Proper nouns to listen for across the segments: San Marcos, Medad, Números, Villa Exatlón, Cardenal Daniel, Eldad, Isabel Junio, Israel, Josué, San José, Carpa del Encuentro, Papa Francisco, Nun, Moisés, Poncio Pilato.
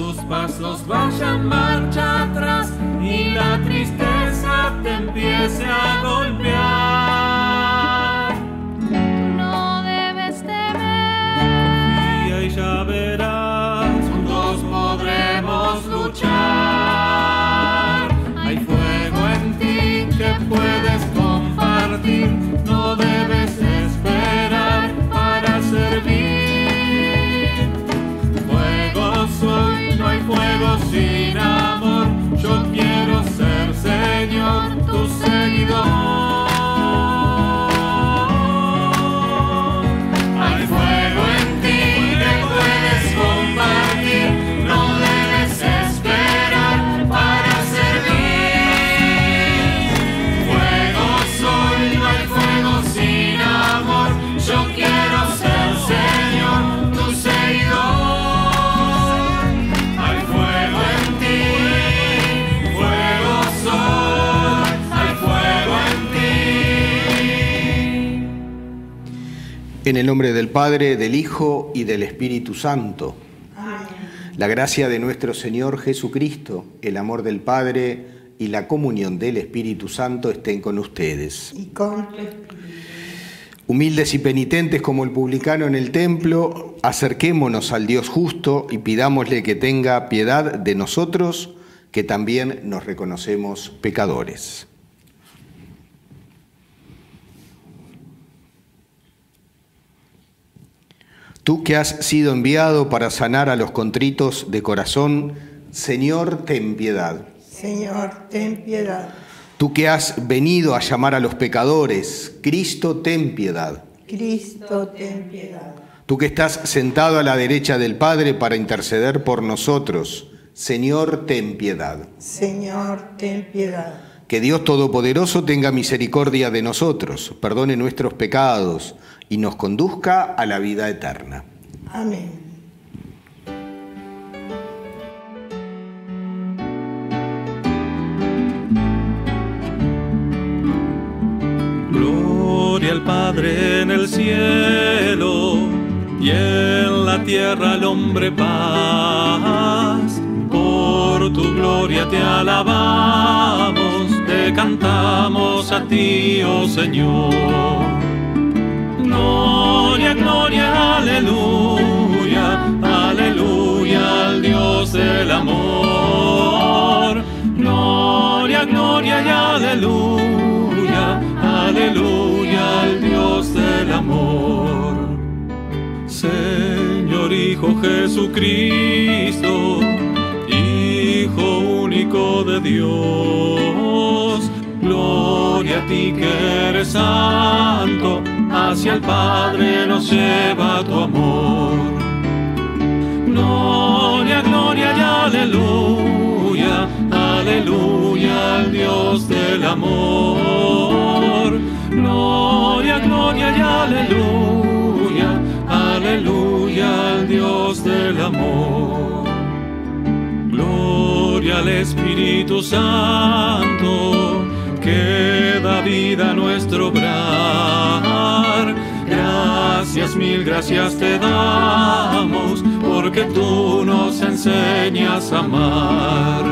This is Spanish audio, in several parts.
tus pasos vayan marcha atrás y la tristeza te empiece a golpear. Tú no debes temer, confía y ya verás, juntos podremos luchar. Hay fuego en ti que puedes compartir, no debes esperar para servir. Fuego sin amor, yo quiero ser, Señor, tu seguidor. Hay fuego en ti que puedes compartir, no debes esperar para servir. Fuego soy, no hay fuego sin amor, yo quiero ser, Señor, tu seguidor. En el nombre del Padre, del Hijo y del Espíritu Santo. Amén. La gracia de nuestro Señor Jesucristo, el amor del Padre y la comunión del Espíritu Santo estén con ustedes. Y con tu Espíritu. Humildes y penitentes como el publicano en el templo, acerquémonos al Dios justo y pidámosle que tenga piedad de nosotros, que también nos reconocemos pecadores. Tú que has sido enviado para sanar a los contritos de corazón, Señor, ten piedad. Señor, ten piedad. Tú que has venido a llamar a los pecadores, Cristo, ten piedad. Cristo, ten piedad. Tú que estás sentado a la derecha del Padre para interceder por nosotros, Señor, ten piedad. Señor, ten piedad. Que Dios Todopoderoso tenga misericordia de nosotros, perdone nuestros pecados y nos conduzca a la vida eterna. Amén. Gloria al Padre en el cielo y en la tierra al hombre paz. Por tu gloria te alabamos, te cantamos a ti, oh Señor. Gloria, gloria, aleluya, aleluya al Dios del amor. Gloria, gloria y aleluya, aleluya al Dios del amor. Señor, Hijo Jesucristo, Hijo único de Dios, gloria a ti que eres santo, hacia el Padre nos lleva tu amor. Gloria, gloria y aleluya, aleluya al Dios del amor. Gloria, gloria y aleluya, aleluya al Dios del amor. Gloria al Espíritu Santo, que da vida a nuestro obrar. Gracias, mil gracias te damos, porque tú nos enseñas a amar.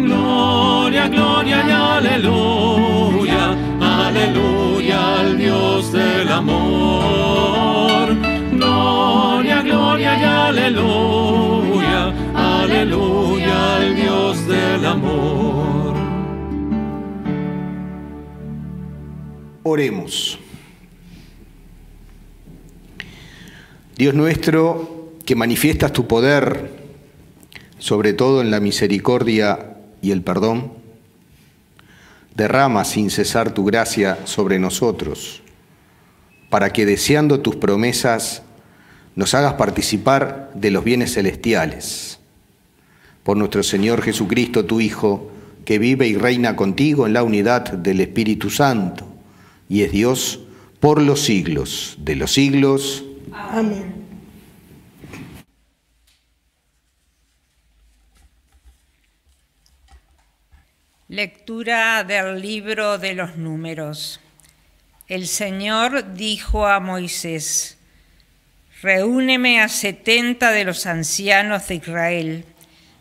Gloria, gloria y aleluya, aleluya al Dios del amor. Gloria, gloria y aleluya, aleluya al Dios del amor. Oremos. Dios nuestro, que manifiestas tu poder, sobre todo en la misericordia y el perdón, derrama sin cesar tu gracia sobre nosotros, para que deseando tus promesas nos hagas participar de los bienes celestiales. Por nuestro Señor Jesucristo, tu Hijo, que vive y reina contigo en la unidad del Espíritu Santo, y es Dios por los siglos de los siglos. Amén. Lectura del libro de los Números. El Señor dijo a Moisés: reúneme a 70 de los ancianos de Israel.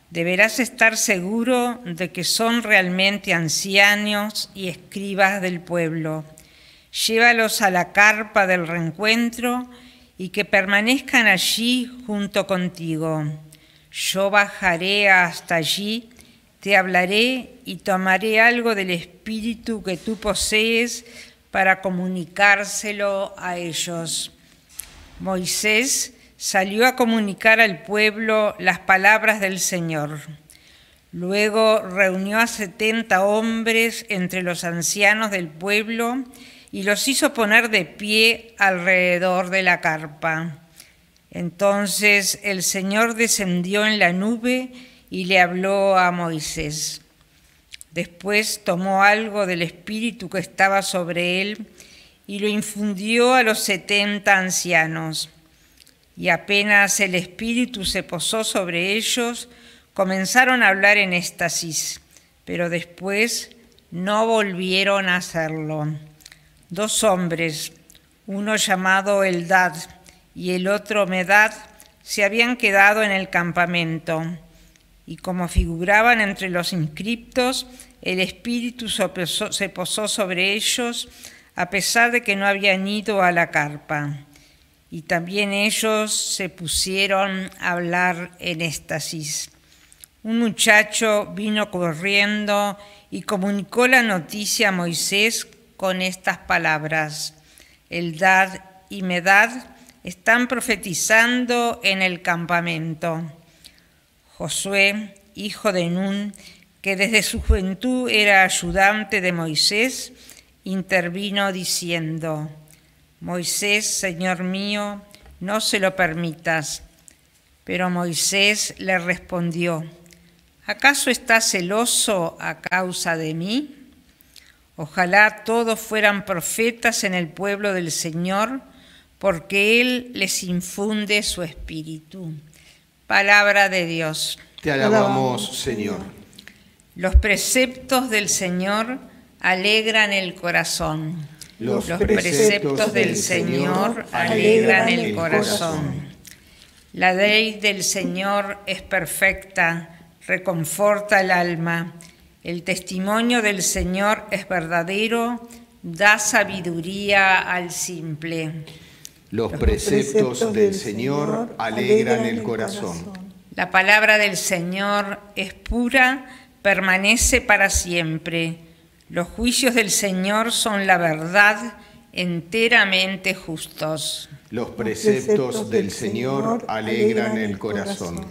Deberás estar seguro de que son realmente ancianos y escribas del pueblo. Llévalos a la carpa del reencuentro y que permanezcan allí junto contigo. Yo bajaré hasta allí, te hablaré y tomaré algo del espíritu que tú posees para comunicárselo a ellos. Moisés salió a comunicar al pueblo las palabras del Señor. Luego reunió a 70 hombres entre los ancianos del pueblo y los hizo poner de pie alrededor de la carpa. Entonces el Señor descendió en la nube y le habló a Moisés. Después tomó algo del espíritu que estaba sobre él y lo infundió a los 70 ancianos. Y apenas el espíritu se posó sobre ellos, comenzaron a hablar en éxtasis, pero después no volvieron a hacerlo. Dos hombres, uno llamado Eldad y el otro Medad, se habían quedado en el campamento, y como figuraban entre los inscriptos, el espíritu se posó sobre ellos, a pesar de que no habían ido a la carpa. Y también ellos se pusieron a hablar en éxtasis. Un muchacho vino corriendo y comunicó la noticia a Moisés con estas palabras: Eldad y Medad están profetizando en el campamento. Josué, hijo de Nun, que desde su juventud era ayudante de Moisés, intervino diciendo: Moisés, señor mío, no se lo permitas. Pero Moisés le respondió: ¿acaso estás celoso a causa de mí? Ojalá todos fueran profetas en el pueblo del Señor, porque Él les infunde su espíritu. Palabra de Dios. Te alabamos, Señor. Los preceptos del Señor alegran el corazón. Los preceptos del Señor alegran el corazón. La ley del Señor es perfecta, reconforta el alma. El testimonio del Señor es verdadero, da sabiduría al simple. Los preceptos del Señor alegran el corazón. La palabra del Señor es pura, permanece para siempre. Los juicios del Señor son la verdad, enteramente justos. Los preceptos del Señor alegran el corazón.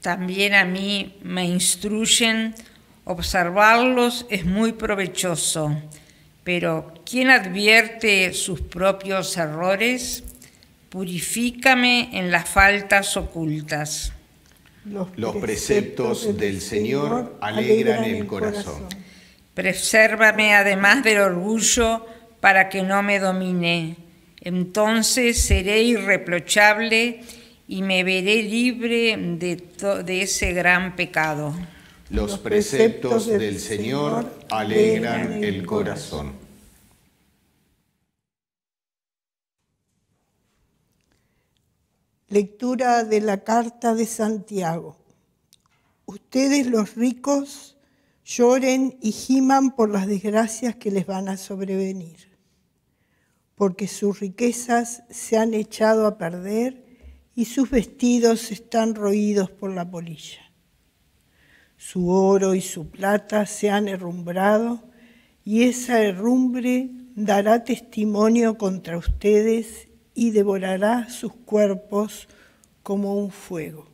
También a mí me instruyen, observarlos es muy provechoso. Pero ¿quién advierte sus propios errores? Purifícame en las faltas ocultas. Los preceptos del Señor alegran el corazón. Presérvame además del orgullo para que no me domine. Entonces seré irreprochable y me veré libre de ese gran pecado. Los preceptos del Señor alegran el corazón. Lectura de la Carta de Santiago. Ustedes los ricos lloren y giman por las desgracias que les van a sobrevenir, porque sus riquezas se han echado a perder y sus vestidos están roídos por la polilla. Su oro y su plata se han herrumbrado y esa herrumbre dará testimonio contra ustedes y devorará sus cuerpos como un fuego.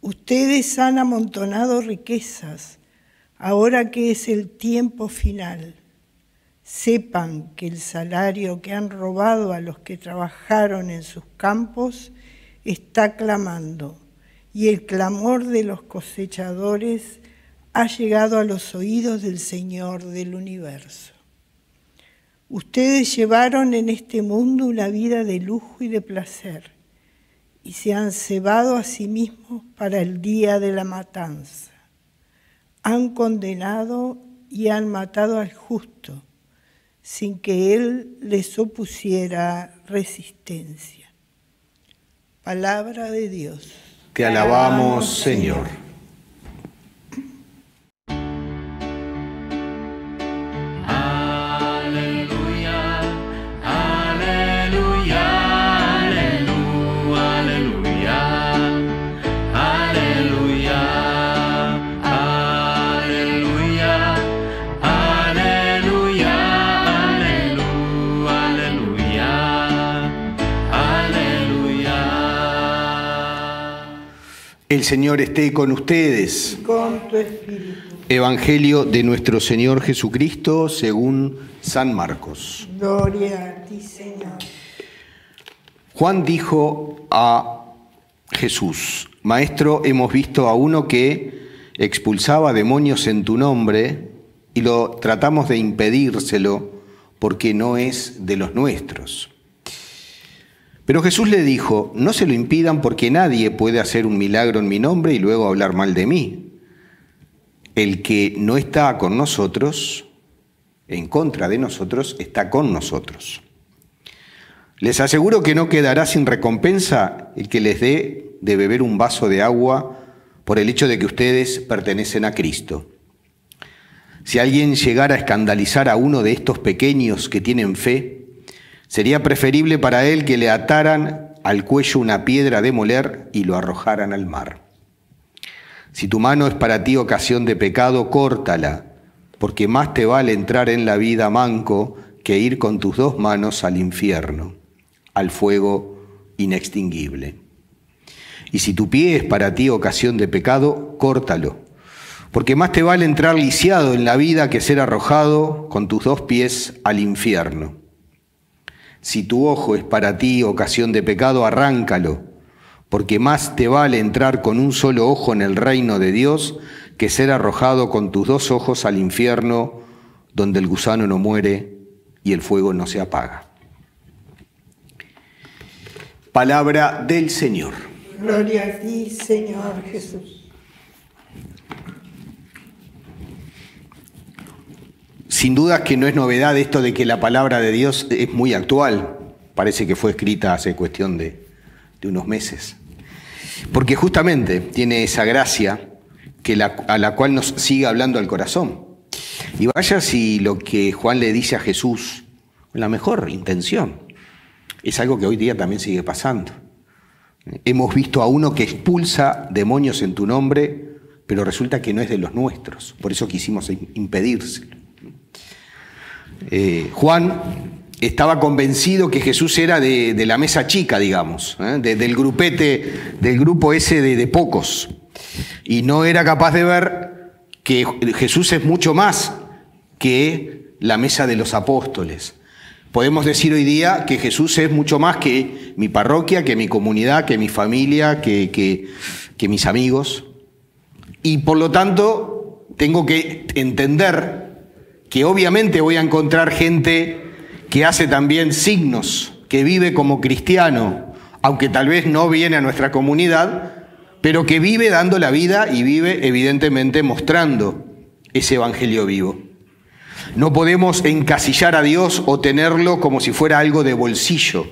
Ustedes han amontonado riquezas, ahora que es el tiempo final. Sepan que el salario que han robado a los que trabajaron en sus campos está clamando, y el clamor de los cosechadores ha llegado a los oídos del Señor del universo. Ustedes llevaron en este mundo una vida de lujo y de placer, y se han cebado a sí mismos para el día de la matanza. Han condenado y han matado al justo, sin que él les opusiera resistencia. Palabra de Dios. Te alabamos, Señor. El Señor esté con ustedes. Y con tu espíritu. Evangelio de nuestro Señor Jesucristo según San Marcos. Gloria a ti, Señor. Juan dijo a Jesús: Maestro, hemos visto a uno que expulsaba demonios en tu nombre y lo tratamos de impedírselo porque no es de los nuestros. Pero Jesús le dijo: no se lo impidan, porque nadie puede hacer un milagro en mi nombre y luego hablar mal de mí. El que no está con nosotros, en contra de nosotros, está con nosotros. Les aseguro que no quedará sin recompensa el que les dé de beber un vaso de agua por el hecho de que ustedes pertenecen a Cristo. Si alguien llegara a escandalizar a uno de estos pequeños que tienen fe, sería preferible para él que le ataran al cuello una piedra de moler y lo arrojaran al mar. Si tu mano es para ti ocasión de pecado, córtala, porque más te vale entrar en la vida manco que ir con tus dos manos al infierno, al fuego inextinguible. Y si tu pie es para ti ocasión de pecado, córtalo, porque más te vale entrar lisiado en la vida que ser arrojado con tus dos pies al infierno. Si tu ojo es para ti ocasión de pecado, arráncalo, porque más te vale entrar con un solo ojo en el reino de Dios que ser arrojado con tus dos ojos al infierno, donde el gusano no muere y el fuego no se apaga. Palabra del Señor. Gloria a ti, Señor Jesús. Sin duda que no es novedad esto de que la palabra de Dios es muy actual. Parece que fue escrita hace cuestión de unos meses. Porque justamente tiene esa gracia a la cual nos sigue hablando al corazón. Y vaya si lo que Juan le dice a Jesús, con la mejor intención, es algo que hoy día también sigue pasando. Hemos visto a uno que expulsa demonios en tu nombre, pero resulta que no es de los nuestros. Por eso quisimos impedírselo. Juan estaba convencido que Jesús era de la mesa chica, digamos, del grupete, del grupo ese de pocos, y no era capaz de ver que Jesús es mucho más que la mesa de los apóstoles. Podemos decir hoy día que Jesús es mucho más que mi parroquia, que mi comunidad, que mi familia, que mis amigos, y por lo tanto tengo que entender que obviamente voy a encontrar gente que hace también signos, que vive como cristiano, aunque tal vez no viene a nuestra comunidad, pero que vive dando la vida y vive evidentemente mostrando ese evangelio vivo. No podemos encasillar a Dios o tenerlo como si fuera algo de bolsillo,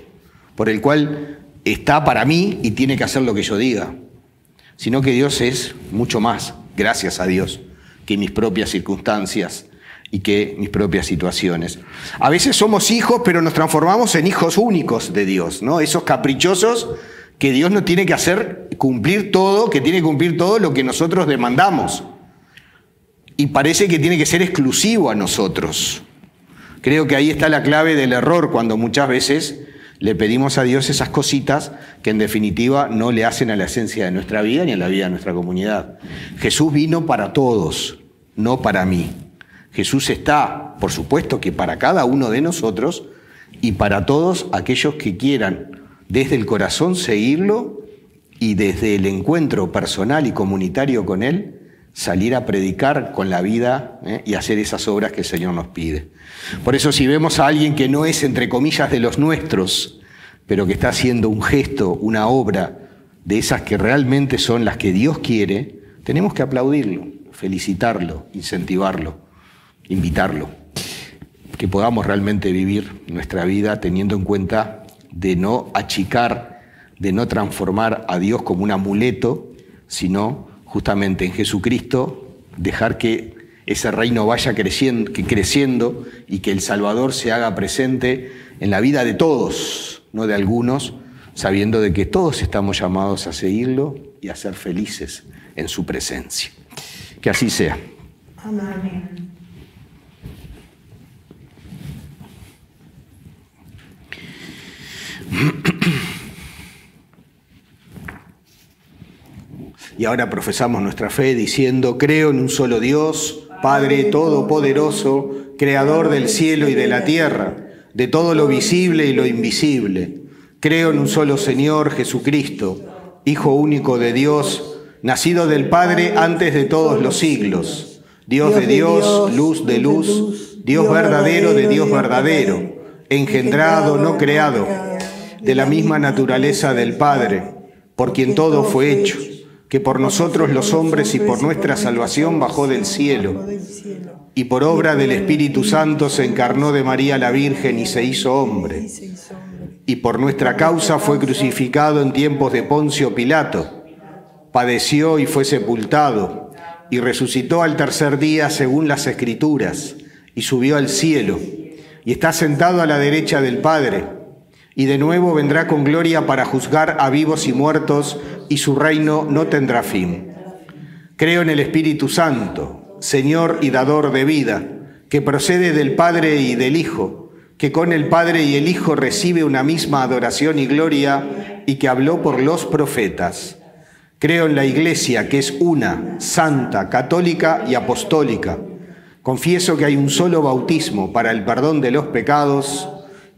por el cual está para mí y tiene que hacer lo que yo diga, sino que Dios es mucho más, gracias a Dios, que mis propias circunstancias y que mis propias situaciones. A veces somos hijos, pero nos transformamos en hijos únicos de Dios, ¿no? Esos caprichosos que Dios nos tiene que hacer cumplir todo, que tiene que cumplir todo lo que nosotros demandamos. Y parece que tiene que ser exclusivo a nosotros. Creo que ahí está la clave del error, cuando muchas veces le pedimos a Dios esas cositas que en definitiva no le hacen a la esencia de nuestra vida ni a la vida de nuestra comunidad. Jesús vino para todos, no para mí. Jesús está, por supuesto, que para cada uno de nosotros y para todos aquellos que quieran desde el corazón seguirlo y desde el encuentro personal y comunitario con Él salir a predicar con la vida y hacer esas obras que el Señor nos pide. Por eso, si vemos a alguien que no es, entre comillas, de los nuestros, pero que está haciendo un gesto, una obra de esas que realmente son las que Dios quiere, tenemos que aplaudirlo, felicitarlo, incentivarlo, invitarlo, que podamos realmente vivir nuestra vida teniendo en cuenta de no achicar, de no transformar a Dios como un amuleto, sino justamente en Jesucristo dejar que ese reino vaya creciendo y que el Salvador se haga presente en la vida de todos, no de algunos, sabiendo de que todos estamos llamados a seguirlo y a ser felices en su presencia. Que así sea. Amén. Y ahora profesamos nuestra fe diciendo: creo en un solo Dios, Padre Todopoderoso, Creador del cielo y de la tierra, de todo lo visible y lo invisible. Creo en un solo Señor, Jesucristo, Hijo único de Dios, nacido del Padre antes de todos los siglos, Dios de Dios, luz de luz, Dios verdadero de Dios verdadero, engendrado, no creado, de la misma naturaleza del Padre, por quien todo fue hecho, que por nosotros los hombres y por nuestra salvación bajó del cielo, y por obra del Espíritu Santo se encarnó de María la Virgen y se hizo hombre, y por nuestra causa fue crucificado en tiempos de Poncio Pilato, padeció y fue sepultado, y resucitó al tercer día según las Escrituras, y subió al cielo, y está sentado a la derecha del Padre, y de nuevo vendrá con gloria para juzgar a vivos y muertos, y su reino no tendrá fin. Creo en el Espíritu Santo, Señor y dador de vida, que procede del Padre y del Hijo, que con el Padre y el Hijo recibe una misma adoración y gloria, y que habló por los profetas. Creo en la Iglesia, que es una, santa, católica y apostólica. Confieso que hay un solo bautismo para el perdón de los pecados.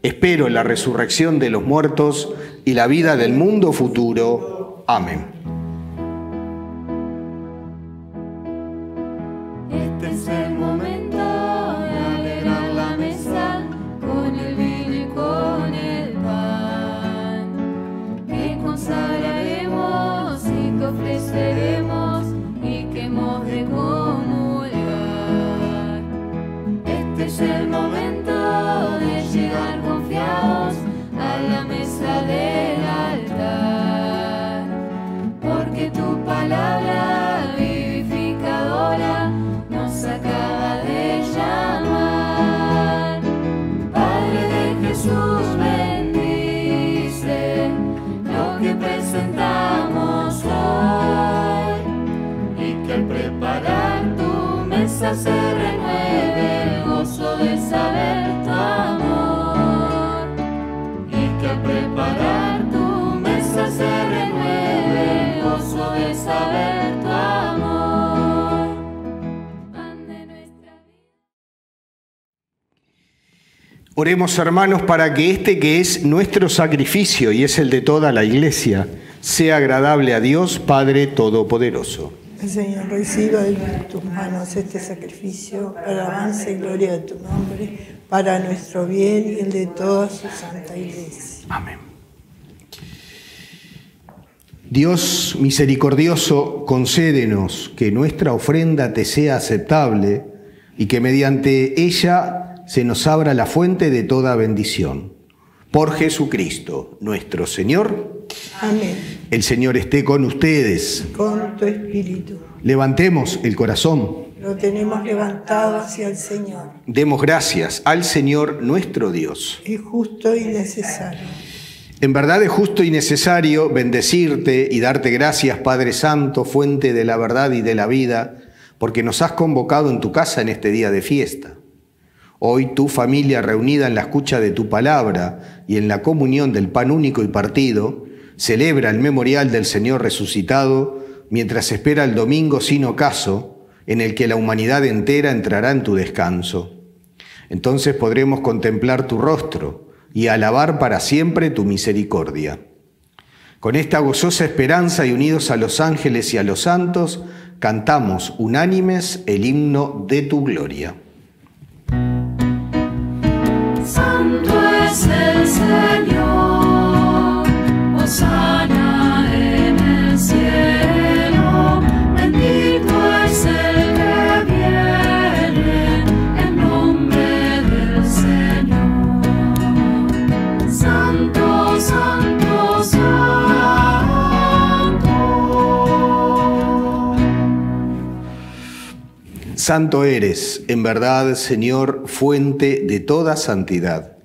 Espero la resurrección de los muertos y la vida del mundo futuro. Amén. Se renueve el gozo de saber tu amor, y que al preparar tu mesa se renueve el gozo de saber tu amor. Oremos, hermanos, para que este que es nuestro sacrificio y es el de toda la Iglesia sea agradable a Dios Padre Todopoderoso. Señor, reciba de tus manos este sacrificio para el avance y gloria de tu nombre, para nuestro bien y el de toda su santa Iglesia. Amén. Dios misericordioso, concédenos que nuestra ofrenda te sea aceptable y que mediante ella se nos abra la fuente de toda bendición. Por Jesucristo, nuestro Señor. Amén. El Señor esté con ustedes. Con tu espíritu. Levantemos el corazón. Lo tenemos levantado hacia el Señor. Demos gracias al Señor nuestro Dios. Es justo y necesario. En verdad es justo y necesario bendecirte y darte gracias, Padre Santo, fuente de la verdad y de la vida, porque nos has convocado en tu casa en este día de fiesta. Hoy tu familia, reunida en la escucha de tu palabra y en la comunión del pan único y partido, celebra el memorial del Señor resucitado mientras espera el domingo sin ocaso en el que la humanidad entera entrará en tu descanso. Entonces podremos contemplar tu rostro y alabar para siempre tu misericordia. Con esta gozosa esperanza y unidos a los ángeles y a los santos, cantamos unánimes el himno de tu gloria. Santo es el Señor, hosana en el cielo, bendito es el que viene en nombre del Señor. Santo, santo, santo. Santo eres, en verdad, Señor, fuente de toda santidad.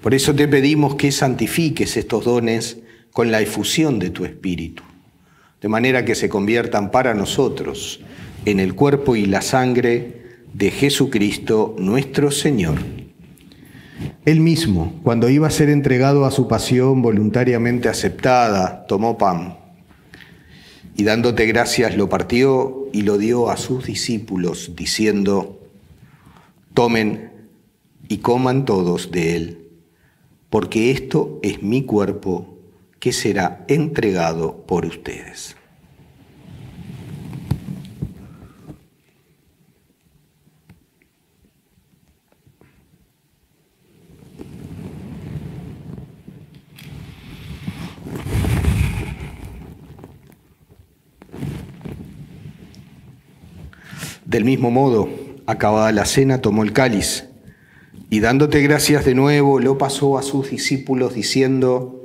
Por eso te pedimos que santifiques estos dones con la efusión de tu Espíritu, de manera que se conviertan para nosotros en el cuerpo y la sangre de Jesucristo nuestro Señor. Él mismo, cuando iba a ser entregado a su pasión voluntariamente aceptada, tomó pan y dándote gracias lo partió y lo dio a sus discípulos diciendo: tomen y coman todos de él, porque esto es mi cuerpo que será entregado por ustedes. Del mismo modo, acabada la cena, tomó el cáliz y dándote gracias de nuevo, lo pasó a sus discípulos diciendo: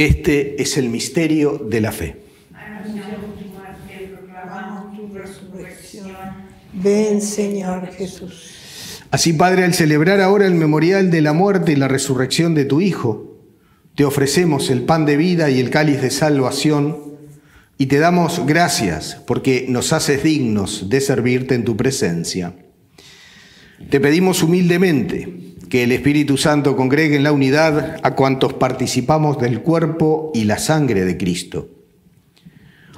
Este es el misterio de la fe. Ven, Señor Jesús. Así, Padre, al celebrar ahora el memorial de la muerte y la resurrección de tu Hijo, te ofrecemos el pan de vida y el cáliz de salvación y te damos gracias porque nos haces dignos de servirte en tu presencia. Te pedimos humildemente que el Espíritu Santo congregue en la unidad a cuantos participamos del cuerpo y la sangre de Cristo.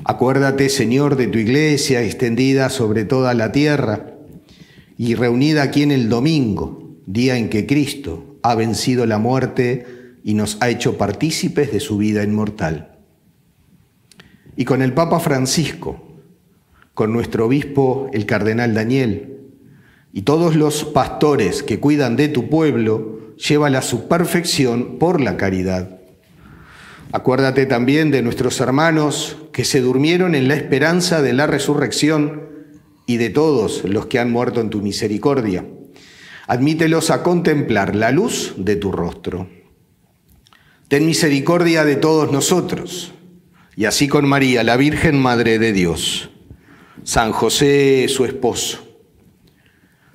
Acuérdate, Señor, de tu Iglesia extendida sobre toda la tierra y reunida aquí en el domingo, día en que Cristo ha vencido la muerte y nos ha hecho partícipes de su vida inmortal. Y con el Papa Francisco, con nuestro obispo, el Cardenal Daniel, y todos los pastores que cuidan de tu pueblo, llévala a su perfección por la caridad. Acuérdate también de nuestros hermanos que se durmieron en la esperanza de la resurrección y de todos los que han muerto en tu misericordia. Admítelos a contemplar la luz de tu rostro. Ten misericordia de todos nosotros, y así con María, la Virgen Madre de Dios, San José, su esposo,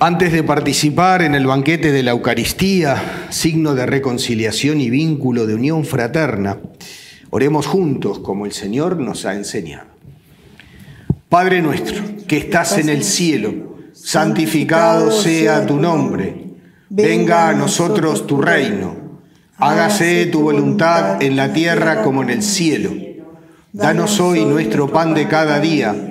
Antes de participar en el banquete de la Eucaristía, signo de reconciliación y vínculo de unión fraterna, oremos juntos como el Señor nos ha enseñado. Padre nuestro, que estás en el cielo, santificado sea tu nombre. Venga a nosotros tu reino. Hágase tu voluntad en la tierra como en el cielo. Danos hoy nuestro pan de cada día.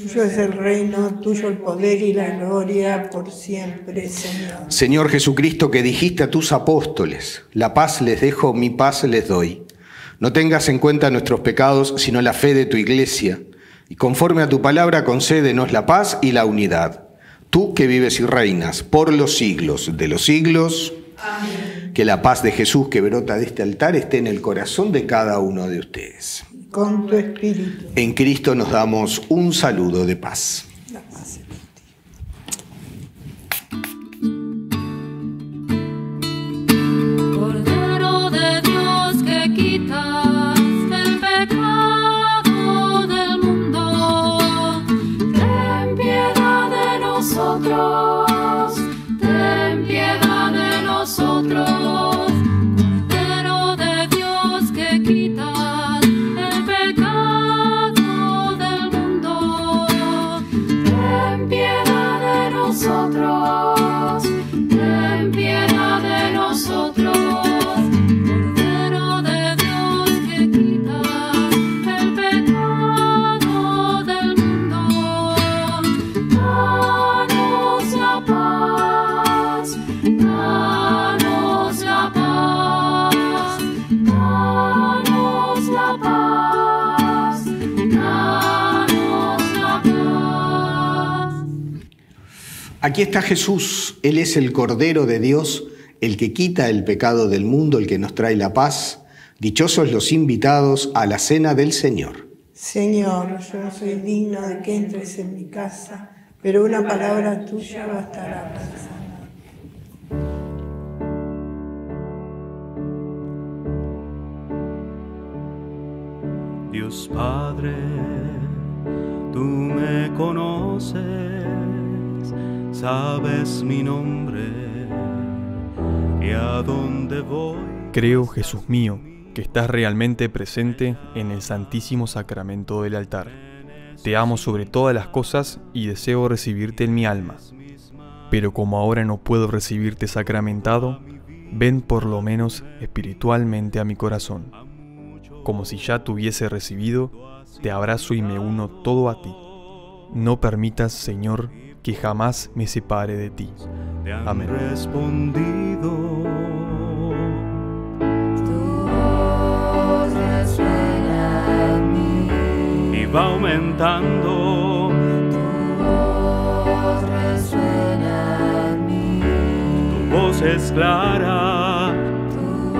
Tuyo es el reino, tuyo el poder y la gloria por siempre, Señor. Señor Jesucristo, que dijiste a tus apóstoles: la paz les dejo, mi paz les doy. No tengas en cuenta nuestros pecados, sino la fe de tu Iglesia. Y conforme a tu palabra, concédenos la paz y la unidad. Tú que vives y reinas por los siglos de los siglos. Amén. que la paz de Jesús que brota de este altar esté en el corazón de cada uno de ustedes. Con tu espíritu. En Cristo nos damos un saludo de paz. Cordero de Dios que quita. Ten piedad de nosotros, Cordero de Dios que quitas el pecado del mundo. Ten piedad de nosotros, ten piedad de nosotros. Aquí está Jesús, Él es el Cordero de Dios, el que quita el pecado del mundo, el que nos trae la paz. Dichosos los invitados a la cena del Señor. Señor, yo no soy digno de que entres en mi casa, pero una palabra tuya bastará para sanar. Dios Padre, tú me conoces, sabes mi nombre y a dónde voy. Creo, Jesús mío, que estás realmente presente en el Santísimo Sacramento del altar. Te amo sobre todas las cosas y deseo recibirte en mi alma. Pero como ahora no puedo recibirte sacramentado, ven por lo menos espiritualmente a mi corazón. Como si ya te hubiese recibido, te abrazo y me uno todo a ti. No permitas, Señor, que jamás me separe de ti. Amén. Y va aumentando. Tu voz es clara. Tu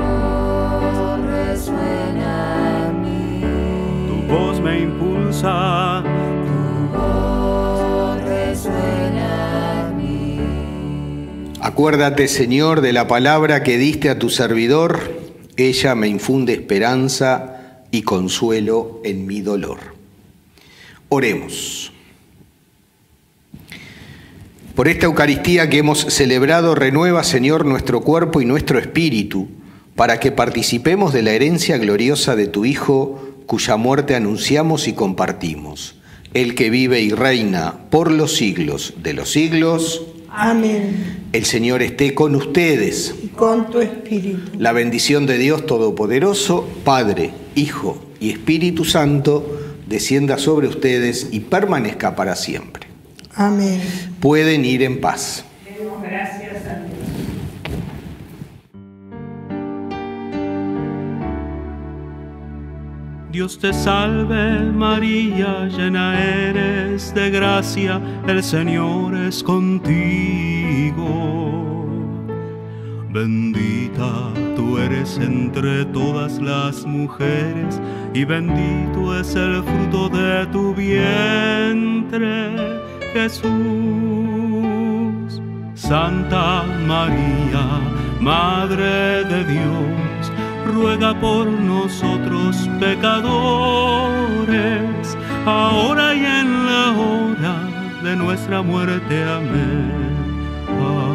voz me impulsa. Acuérdate, Señor, de la palabra que diste a tu servidor. Ella me infunde esperanza y consuelo en mi dolor. Oremos. Por esta Eucaristía que hemos celebrado, renueva, Señor, nuestro cuerpo y nuestro espíritu, para que participemos de la herencia gloriosa de tu Hijo, cuya muerte anunciamos y compartimos. El que vive y reina por los siglos de los siglos. Amén. El Señor esté con ustedes. Y con tu espíritu. La bendición de Dios Todopoderoso, Padre, Hijo y Espíritu Santo, descienda sobre ustedes y permanezca para siempre. Amén. Pueden ir en paz. Demos gracias a Dios. Dios te salve María, llena eres de gracia, el Señor es contigo. Bendita tú eres entre todas las mujeres, y bendito es el fruto de tu vientre, Jesús. Santa María, Madre de Dios, ruega por nosotros pecadores, ahora y en la hora de nuestra muerte. Amén. Amén.